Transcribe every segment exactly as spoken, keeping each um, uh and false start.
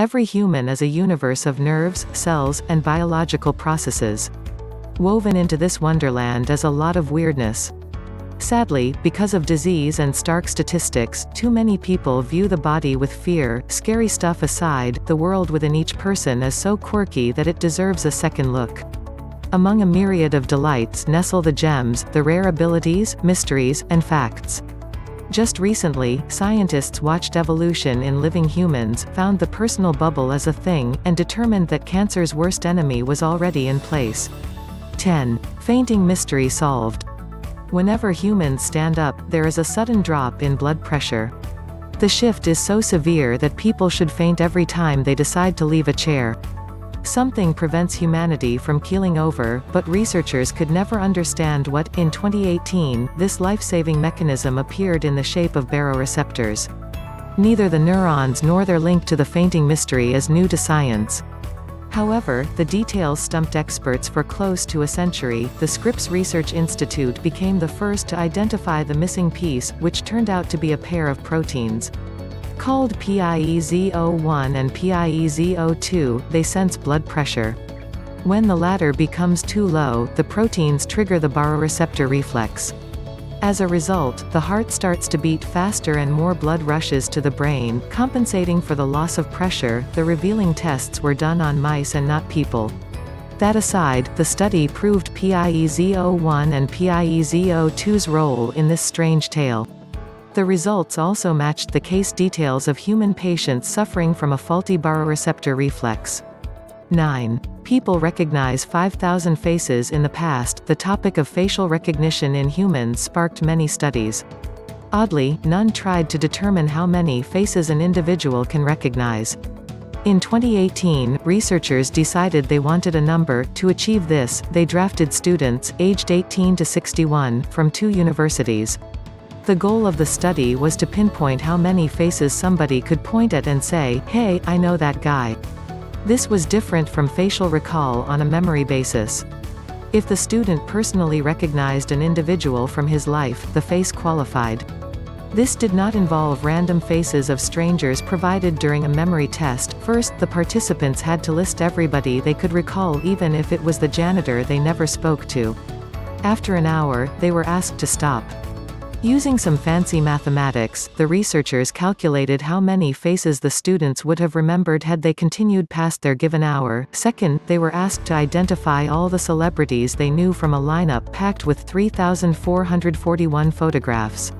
Every human is a universe of nerves, cells, and biological processes. Woven into this wonderland is a lot of weirdness. Sadly, because of disease and stark statistics, too many people view the body with fear. Scary stuff aside, the world within each person is so quirky that it deserves a second look. Among a myriad of delights nestle the gems, the rare abilities, mysteries, and facts. Just recently, scientists watched evolution in living humans, found the personal bubble as a thing, and determined that cancer's worst enemy was already in place. ten. Fainting mystery solved. Whenever humans stand up, there is a sudden drop in blood pressure. The shift is so severe that people should faint every time they decide to leave a chair. Something prevents humanity from keeling over, but researchers could never understand what. In twenty eighteen, this life-saving mechanism appeared in the shape of baroreceptors. Neither the neurons nor their link to the fainting mystery is new to science. However, the details stumped experts for close to a century. The Scripps Research Institute became the first to identify the missing piece, which turned out to be a pair of proteins. Called P I E Z O one and P I E Z O two, they sense blood pressure. When the latter becomes too low, the proteins trigger the baroreceptor reflex. As a result, the heart starts to beat faster and more blood rushes to the brain, compensating for the loss of pressure. The revealing tests were done on mice and not people. That aside, the study proved P I E Z O one and P I E Z O two's role in this strange tale. The results also matched the case details of human patients suffering from a faulty baroreceptor reflex. nine. People recognize five thousand faces in the past. The topic of facial recognition in humans sparked many studies. Oddly, none tried to determine how many faces an individual can recognize. In twenty eighteen, researchers decided they wanted a number. To achieve this, they drafted students, aged eighteen to sixty-one, from two universities. The goal of the study was to pinpoint how many faces somebody could point at and say, "Hey, I know that guy." This was different from facial recall on a memory basis. If the student personally recognized an individual from his life, the face qualified. This did not involve random faces of strangers provided during a memory test. First, the participants had to list everybody they could recall, even if it was the janitor they never spoke to. After an hour, they were asked to stop. Using some fancy mathematics, the researchers calculated how many faces the students would have remembered had they continued past their given hour. Second, they were asked to identify all the celebrities they knew from a lineup packed with three thousand four hundred forty-one photographs.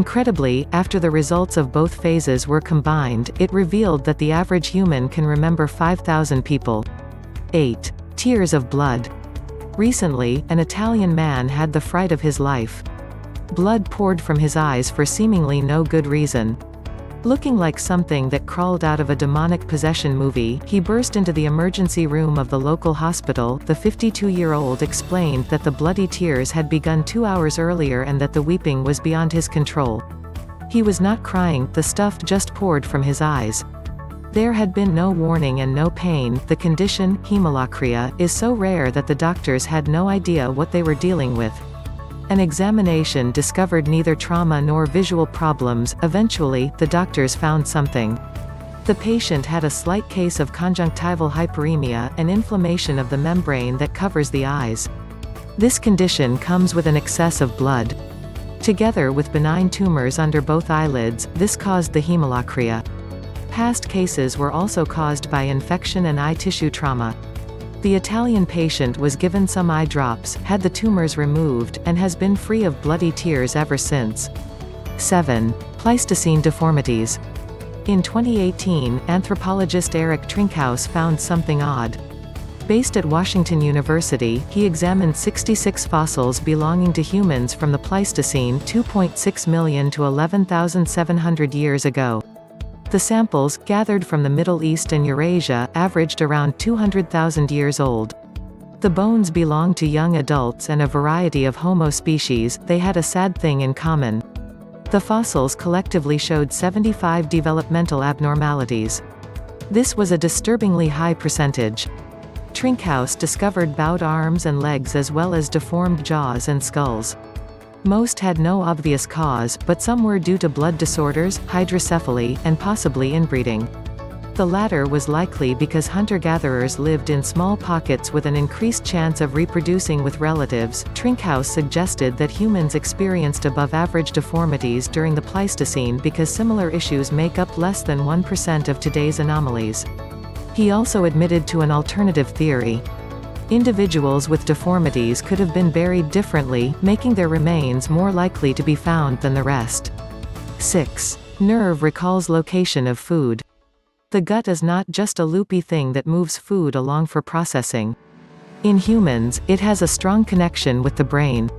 Incredibly, after the results of both phases were combined, it revealed that the average human can remember five thousand people. eight. Tears of blood. Recently, an Italian man had the fright of his life. Blood poured from his eyes for seemingly no good reason. Looking like something that crawled out of a demonic possession movie, he burst into the emergency room of the local hospital. The fifty-two-year-old explained that the bloody tears had begun two hours earlier and that the weeping was beyond his control. He was not crying, the stuff just poured from his eyes. There had been no warning and no pain. The condition, hemolacria, is so rare that the doctors had no idea what they were dealing with. An examination discovered neither trauma nor visual problems. Eventually, the doctors found something. The patient had a slight case of conjunctival hyperemia, an inflammation of the membrane that covers the eyes. This condition comes with an excess of blood. Together with benign tumors under both eyelids, this caused the hemolacria. Past cases were also caused by infection and eye tissue trauma. The Italian patient was given some eye drops, had the tumors removed, and has been free of bloody tears ever since. seven. Pleistocene deformities. In twenty eighteen, anthropologist Erik Trinkaus found something odd. Based at Washington University, he examined sixty-six fossils belonging to humans from the Pleistocene, two point six million to eleven thousand seven hundred years ago. The samples, gathered from the Middle East and Eurasia, averaged around two hundred thousand years old. The bones belonged to young adults and a variety of Homo species. They had a sad thing in common. The fossils collectively showed seventy-five developmental abnormalities. This was a disturbingly high percentage. Trinkaus discovered bowed arms and legs as well as deformed jaws and skulls. Most had no obvious cause, but some were due to blood disorders, hydrocephaly, and possibly inbreeding. The latter was likely because hunter-gatherers lived in small pockets with an increased chance of reproducing with relatives. Trinkaus suggested that humans experienced above-average deformities during the Pleistocene because similar issues make up less than one percent of today's anomalies. He also admitted to an alternative theory. Individuals with deformities could have been buried differently, making their remains more likely to be found than the rest. six. Nerve recalls location of food. The gut is not just a loopy thing that moves food along for processing. In humans, it has a strong connection with the brain.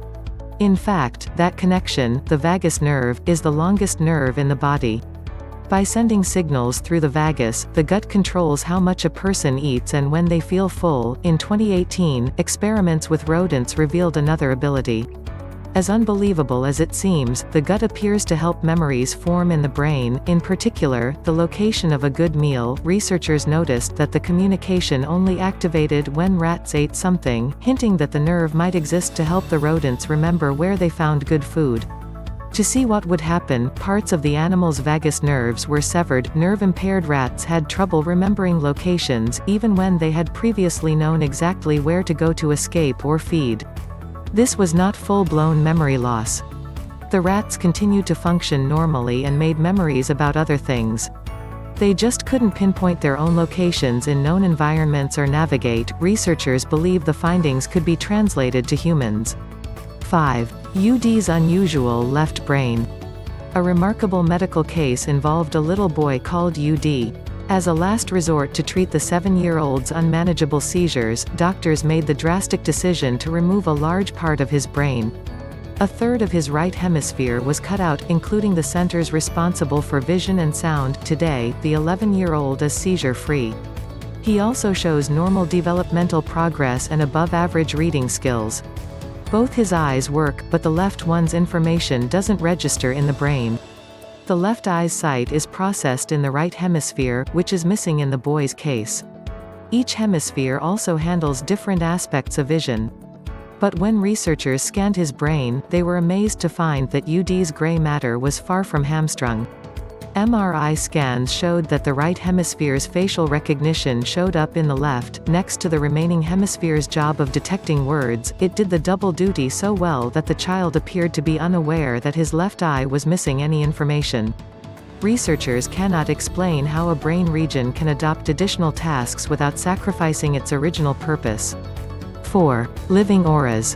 In fact, that connection, the vagus nerve, is the longest nerve in the body. By sending signals through the vagus, the gut controls how much a person eats and when they feel full. In twenty eighteen, experiments with rodents revealed another ability. As unbelievable as it seems, the gut appears to help memories form in the brain, in particular, the location of a good meal. Researchers noticed that the communication only activated when rats ate something, hinting that the nerve might exist to help the rodents remember where they found good food. To see what would happen, parts of the animal's vagus nerves were severed. Nerve-impaired rats had trouble remembering locations, even when they had previously known exactly where to go to escape or feed. This was not full-blown memory loss. The rats continued to function normally and made memories about other things. They just couldn't pinpoint their own locations in known environments or navigate. Researchers believe the findings could be translated to humans. five. U D's unusual left brain. A remarkable medical case involved a little boy called U D. As a last resort to treat the seven-year-old's unmanageable seizures, doctors made the drastic decision to remove a large part of his brain. A third of his right hemisphere was cut out, including the centers responsible for vision and sound. Today, the eleven-year-old is seizure-free. He also shows normal developmental progress and above-average reading skills. Both his eyes work, but the left one's information doesn't register in the brain. The left eye's sight is processed in the right hemisphere, which is missing in the boy's case. Each hemisphere also handles different aspects of vision. But when researchers scanned his brain, they were amazed to find that U D's gray matter was far from hamstrung. M R I scans showed that the right hemisphere's facial recognition showed up in the left, next to the remaining hemisphere's job of detecting words. It did the double duty so well that the child appeared to be unaware that his left eye was missing any information. Researchers cannot explain how a brain region can adopt additional tasks without sacrificing its original purpose. four. Living auras.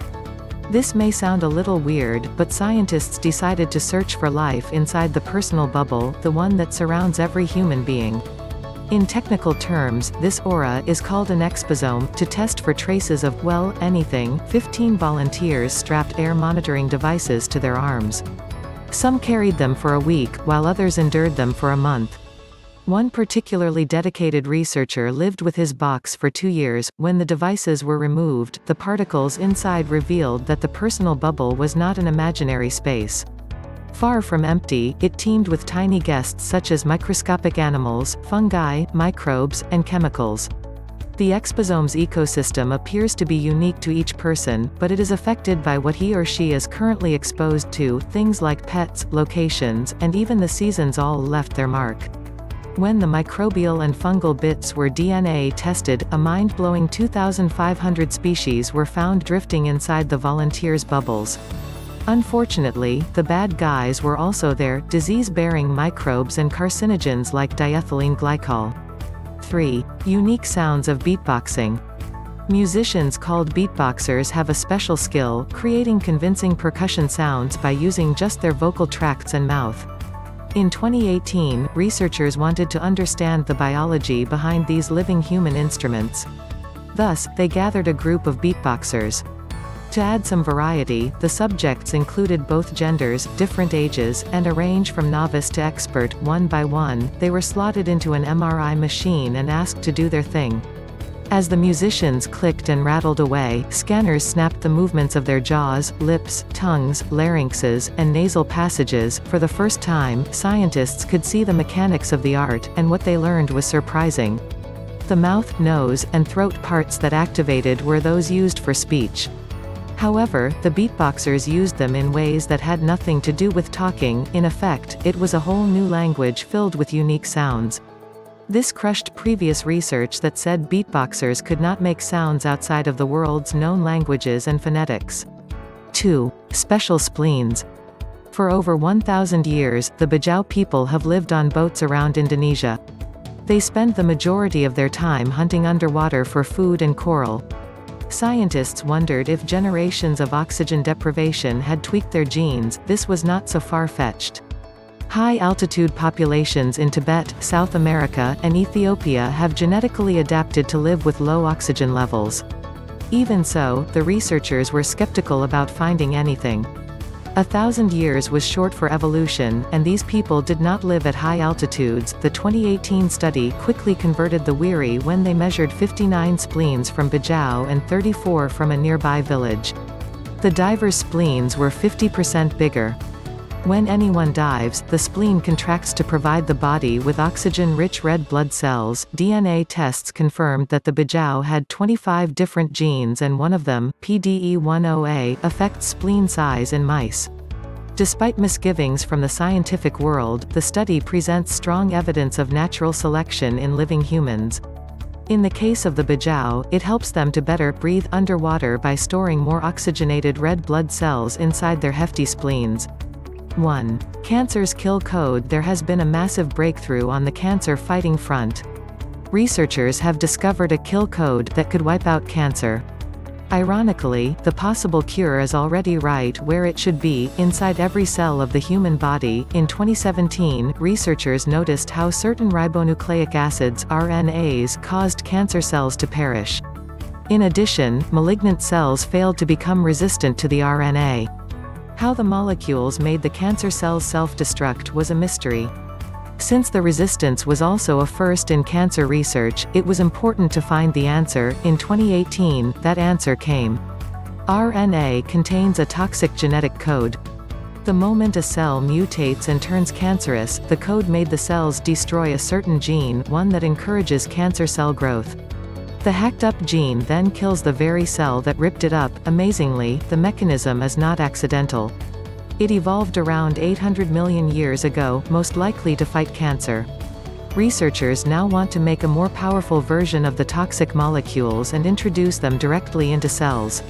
This may sound a little weird, but scientists decided to search for life inside the personal bubble, the one that surrounds every human being. In technical terms, this aura is called an exposome. To test for traces of, well, anything, fifteen volunteers strapped air monitoring devices to their arms. Some carried them for a week, while others endured them for a month. One particularly dedicated researcher lived with his box for two years. When the devices were removed, the particles inside revealed that the personal bubble was not an imaginary space. Far from empty, it teemed with tiny guests such as microscopic animals, fungi, microbes, and chemicals. The exposome's ecosystem appears to be unique to each person, but it is affected by what he or she is currently exposed to, things like pets, locations, and even the seasons all left their mark. When the microbial and fungal bits were D N A tested, a mind-blowing two thousand five hundred species were found drifting inside the volunteers' bubbles. Unfortunately, the bad guys were also there, disease-bearing microbes and carcinogens like diethylene glycol. three. Unique sounds of beatboxing. Musicians called beatboxers have a special skill, creating convincing percussion sounds by using just their vocal tracts and mouth. In twenty eighteen, researchers wanted to understand the biology behind these living human instruments. Thus, they gathered a group of beatboxers. To add some variety, the subjects included both genders, different ages, and a range from novice to expert. One by one, they were slotted into an M R I machine and asked to do their thing. As the musicians clicked and rattled away, scanners snapped the movements of their jaws, lips, tongues, larynxes, and nasal passages. For the first time, scientists could see the mechanics of the art, and what they learned was surprising. The mouth, nose, and throat parts that activated were those used for speech. However, the beatboxers used them in ways that had nothing to do with talking. In effect, it was a whole new language filled with unique sounds. This crushed previous research that said beatboxers could not make sounds outside of the world's known languages and phonetics. two. Special spleens. For over one thousand years, the Bajau people have lived on boats around Indonesia. They spend the majority of their time hunting underwater for food and coral. Scientists wondered if generations of oxygen deprivation had tweaked their genes. This was not so far-fetched. High-altitude populations in Tibet, South America, and Ethiopia have genetically adapted to live with low oxygen levels. Even so, the researchers were skeptical about finding anything. A thousand years was short for evolution, and these people did not live at high altitudes. The twenty eighteen study quickly converted the weary when they measured fifty-nine spleens from Bajau and thirty-four from a nearby village. The divers' spleens were fifty percent bigger. When anyone dives, the spleen contracts to provide the body with oxygen-rich red blood cells. D N A tests confirmed that the Bajau had twenty-five different genes, and one of them, P D E ten A, affects spleen size in mice. Despite misgivings from the scientific world, the study presents strong evidence of natural selection in living humans. In the case of the Bajau, it helps them to better breathe underwater by storing more oxygenated red blood cells inside their hefty spleens. one. Cancer's kill code. There has been a massive breakthrough on the cancer fighting front. Researchers have discovered a kill code that could wipe out cancer. Ironically, the possible cure is already right where it should be, inside every cell of the human body. In twenty seventeen, researchers noticed how certain ribonucleic acids R N As caused cancer cells to perish. In addition, malignant cells failed to become resistant to the R N A. How the molecules made the cancer cells self-destruct was a mystery. Since the resistance was also a first in cancer research, it was important to find the answer. In twenty eighteen, that answer came. R N A contains a toxic genetic code. The moment a cell mutates and turns cancerous, the code made the cells destroy a certain gene, one that encourages cancer cell growth. The hacked-up gene then kills the very cell that ripped it up. Amazingly, the mechanism is not accidental. It evolved around eight hundred million years ago, most likely to fight cancer. Researchers now want to make a more powerful version of the toxic molecules and introduce them directly into cells.